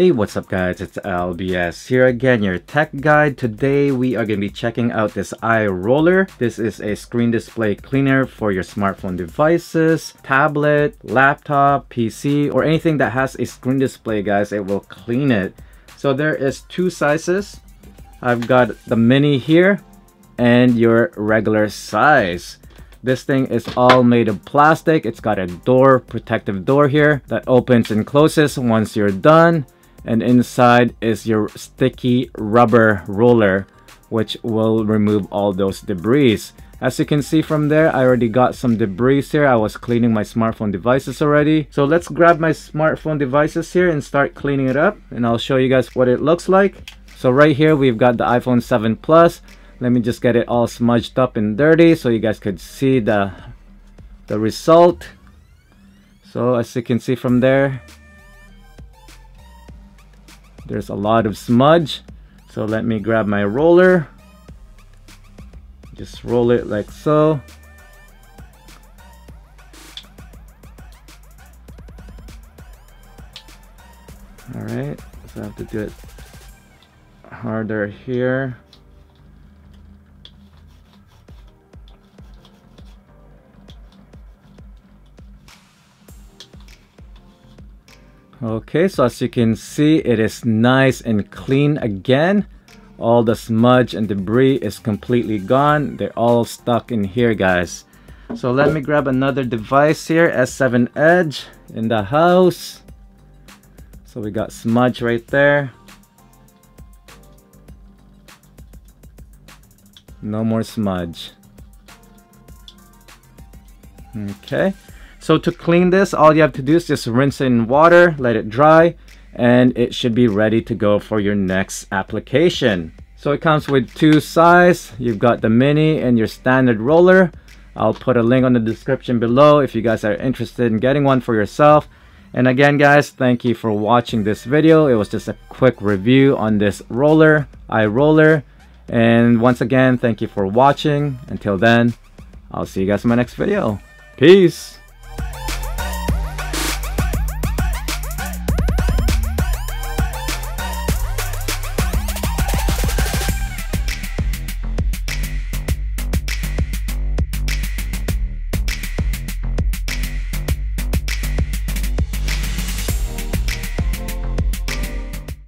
Hey, what's up guys, it's LBS here again, your tech guide. Today we are going to be checking out this iRoller. This is a screen display cleaner for your smartphone devices, tablet, laptop, PC, or anything that has a screen display, guys. It will clean it. So there is two sizes. I've got the mini here and your regular size. This thing is all made of plastic. It's got a door, protective door here that opens and closes once you're done. And inside is your sticky rubber roller, which will remove all those debris. As you can see from there, I already got some debris here. I was cleaning my smartphone devices already. So let's grab my smartphone devices here and start cleaning it up. And I'll show you guys what it looks like. So right here, we've got the iPhone 7 Plus. Let me just get it all smudged up and dirty so you guys could see the result. So as you can see from there, there's a lot of smudge. So let me grab my roller. Just roll it like so. All right, so I have to do it harder here. Okay, so as you can see, it is nice and clean again. All the smudge and debris is completely gone. They're all stuck in here, guys. So let me grab another device here, S7 Edge in the house. So we got smudge right there. No more smudge. Okay. So to clean this, all you have to do is just rinse it in water, let it dry, and it should be ready to go for your next application. So it comes with two sizes. You've got the mini and your standard roller. I'll put a link on the description below if you guys are interested in getting one for yourself. And again guys, thank you for watching this video. It was just a quick review on this roller, iRoller. And once again, thank you for watching. Until then, I'll see you guys in my next video. Peace!